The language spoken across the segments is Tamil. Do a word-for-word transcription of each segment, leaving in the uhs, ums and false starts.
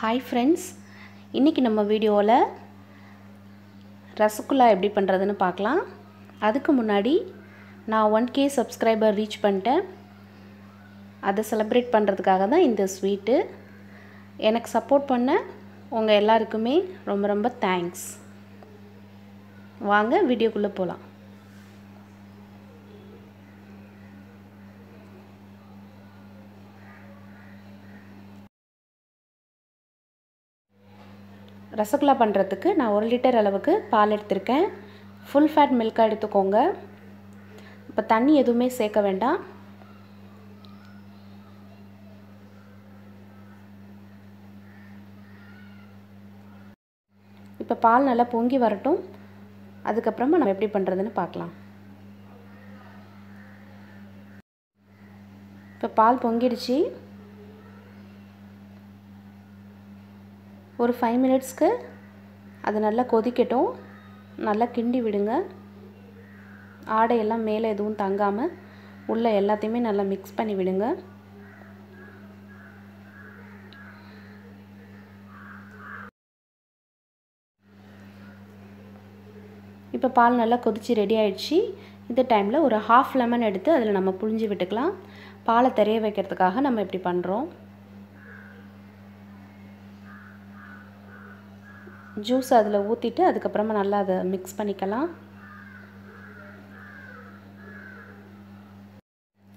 हाई फ्रेंड्स इनकी नम्म वीडियो रसगुल्ला एप्पडी पण्णरदुन्नु पार्कलाम। अदुक्कु मुन्नाडी ना वन के सब्सक्राइबर रीच पण्णिट्टेन। अद सेलिब्रेट पण्णरदुक्काग तान इंद स्वीट। एनक्कु सपोर्ट पण्ण उंगा एल्लारुक्कुमे रोम्ब रोम्ब थैंक्स। वांगा वीडियोक्कुल्ल पोलाम। रसगुल्ला पण्णरदुक्कु ना और लिटर अलवुक्कु पाल एडुत्तिरुक्केन। फुल फैट मिल्क एडुत्तुकोंगा। इप्पो तण्णी एदुवुमे सेक्क वेண்டாம்। इप्पो पाल नल्ला पोंगी वरट्टुम। अदुक्कु अप्पुறமா नाम एप्पடி पண்றதுன்னு பார்க்கலாம்। इप्पो पाल पोंगिடுச்சு। और फाइव मिनट्स के अदु नल्ला कोदिक्कट्टुम। नल्ला किंडी विडुंगा। आडै एल्लाम मेल एदुवुम तंगाम उल्ल एल्लाथैयुमे नल्ला मिक्स पण्णि विडुंगा। इप्पो पाल नल्ला कोदिच्चु रेडी आयिडुच्चु। इंद टाइमला ओरु हाफ लेमन एडुत्तु अदुल नम्म पुलिंजु विट्टुक्कलाम। पाल तरिय वैक्करदुक्काग नम्म इप्पडी पण्णरोम। जूस अदुल ஊத்திட்டு அதுக்கு அப்புறமா நல்லா அத mix பண்ணிக்கலாம்।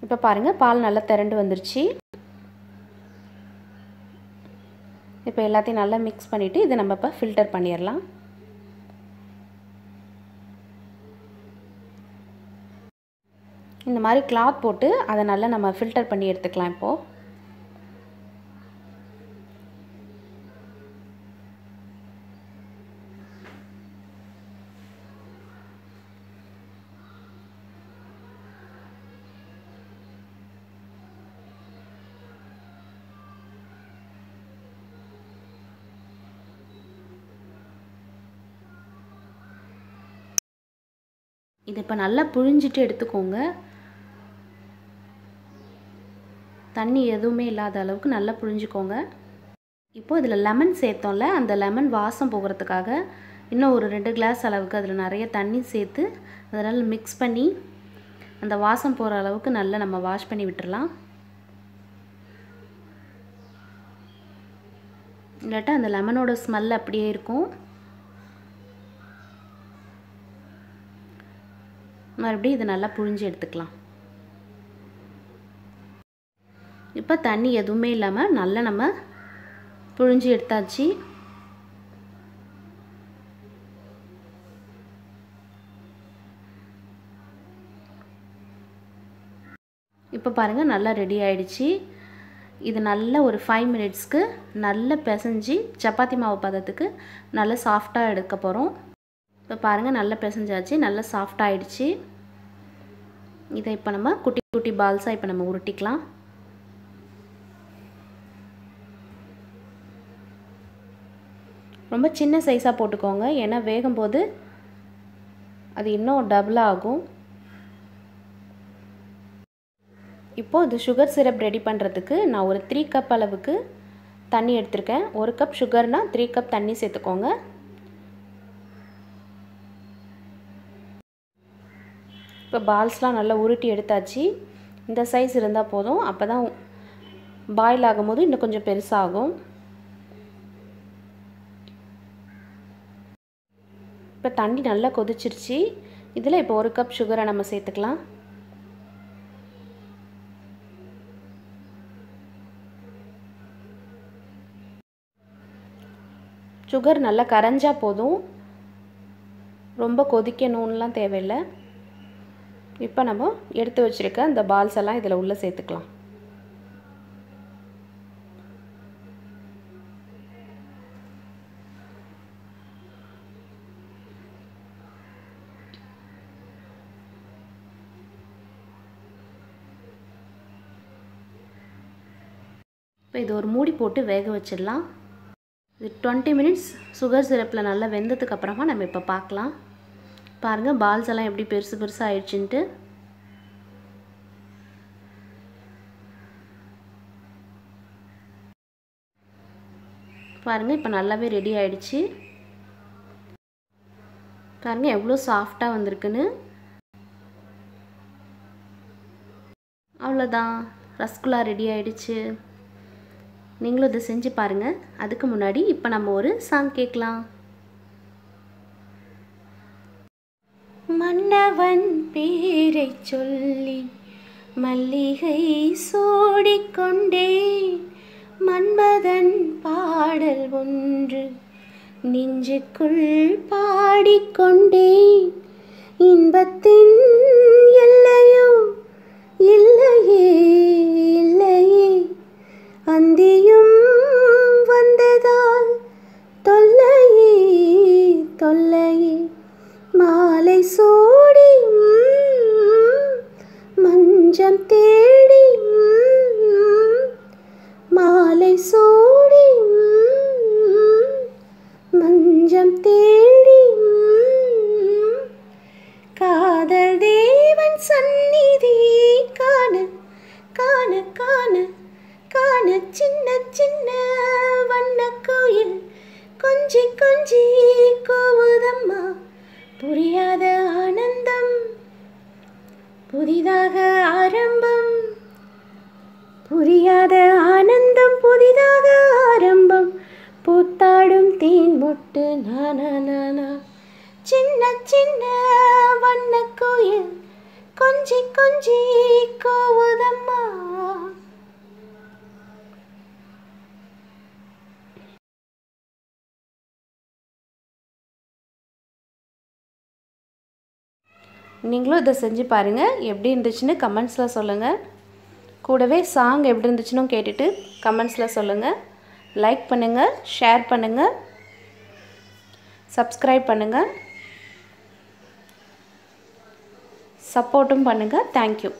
இப்ப பாருங்க பால் நல்லா திரண்டு வந்திருச்சு। இப்ப எல்லாத்தையும் நல்லா mix பண்ணிட்டு இத நம்ம இப்ப filter பண்ணிரலாம்। இந்த மாதிரி cloth போட்டு அத நல்லா நம்ம filter பண்ணி எடுத்துக்கலாம்। இப்போ இது இப்ப நல்லா புழிஞ்சிட்டு எடுத்துக்கோங்க। தண்ணி எதுவுமே இல்லாத அளவுக்கு நல்லா புழிஞ்சிக்கோங்க। இப்போ இதுல லெமன் சேர்த்தோம்ல அந்த லெமன் வாசம் போகிறதுக்காக இன்னும் ஒரு ரெண்டு கிளாஸ் அளவுக்கு அதுல நிறைய தண்ணி சேர்த்து அதனால mix பண்ணி அந்த வாசம் போற அளவுக்கு நல்லா நம்ம வாஷ் பண்ணி விட்டுறலாம்। இல்லட்டா அந்த லெமனோட ஸ்மெல் அப்படியே இருக்கும்। மறுபடியும் இது நல்லா புழிஞ்சு எடுத்துக்கலாம்। இப்போ தண்ணி எதுவுமே இல்லாம நல்லா நம்ம புழிஞ்சு எடுத்தாச்சு। இப்போ பாருங்க நல்லா ரெடி ஆயிடுச்சு। இது நல்லா ஒரு ஃபைவ் மினிட்ஸ்க்கு நல்லா பிசைஞ்சு சப்பாத்தி மாவு பதத்துக்கு நல்லா சாஃப்ட்டா எடுக்க போறோம்। இப்போ பாருங்க நல்லா பிசைஞ்சாச்சு நல்லா சாஃப்ட் ஆயிடுச்சு। இதை இப்போ நம்ம குட்டி குட்டி பால்ஸா இப்போ நம்ம உருட்டிக்கலாம்। ரொம்ப சின்ன சைஸா போட்டுக்கோங்க ஏன்னா வேகும்போது அது இன்னும் டபுள் ஆகும்। இப்போ இது சுகர் சிரப் ரெடி பண்றதுக்கு நான் ஒரு மூன்று கப் அளவுக்கு தண்ணி எடுத்துர்க்கேன்। ஒரு கப் சுகர்னா மூன்று கப் தண்ணி சேர்த்துக்கோங்க। இப்போ பால்ஸ்லாம் நல்லா உருட்டி எடுத்தாச்சு। இந்த சைஸ் இருந்தா போதும் அப்பதான் பாயில் ஆகும்போது இன்னும் கொஞ்சம் பெருசா ஆகும்। இப்போ தண்ணி நல்லா கொதிச்சிருச்சு। இதல இப்போ ஒரு கப் சுகரை நம்ம சேர்த்துக்கலாம்। சுகர் நல்லா கரஞ்சா போதும் ரொம்ப கொதிக்கணும்லாம் தேவையில்லை। இப்போ நம்ம எடுத்து வச்சிருக்க அந்த பால்ஸ் எல்லாம் இதல உள்ள சேர்த்துக்கலாம்। இப்போ இது ஒரு மூடி போட்டு வேக வச்சிரலாம்। இது இருபது மினிட்ஸ் சுகர் சிரப்ல நல்லா வெந்ததுக்கு அப்புறமா நம்ம இப்ப பார்க்கலாம்। பாருங்க பால்ஸ் எல்லாம் எப்படி பெருசு பெருசா ஆயிடுச்சுன்னு। பாருங்க இப்போ நல்லாவே ரெடி ஆயிடுச்சு பாருங்க எவ்ளோ சாஃப்ட்டா வந்திருக்குன்னு அவ்வளவுதான் ரசகுல்லா ரெடி ஆயிடுச்சு நீங்களும் இத செஞ்சு பாருங்க அதுக்கு முன்னாடி இப்போ நம்ம ஒரு சாங் கேக்கலாம் மன்னவன் பேரை சொல்லி மல்லிகை சூடிக் கொண்டேன் மன்மதன் பாடல் ஒன்று நெஞ்சுக்குள் பாடிக்கொண்டேன் இன்பத்தின் எல்லையோ இல்லையே இல்லையே அந்தியும் வந்ததால் தொல்லையே தொல்லையே மாலை சூடி மஞ்சம் தேடி மாலை சூடி மஞ்சம் தேடி காதல் தேவன் சந்நிதி காண காண காண காண சின்ன சின்ன வண்ண கோயில் கொஞ்சி கொஞ்சி கோவுதம்மா புரியாத ஆனந்தம் புதிதாக ஆரம்பம் புரியாத ஆனந்தம் புதிதாக ஆரம்பம் பூத்தாடும் தேன் மொட்டு நானா சின்ன சின்ன வண்ண கோயில் கொஞ்சி கொஞ்சி கோவுதம்மா நீங்களும் இதை செஞ்சு பாருங்கள் எப்படி இருந்துச்சுன்னு கமெண்ட்ஸில் சொல்லுங்கள் கூடவே சாங் எப்படி இருந்துச்சுன்னு கேட்டுட்டு கமெண்ட்ஸில் சொல்லுங்கள் லைக் பண்ணுங்கள் ஷேர் பண்ணுங்கள் சப்ஸ்கிரைப் பண்ணுங்கள் சப்போர்ட்டும் பண்ணுங்கள் தேங்க்யூ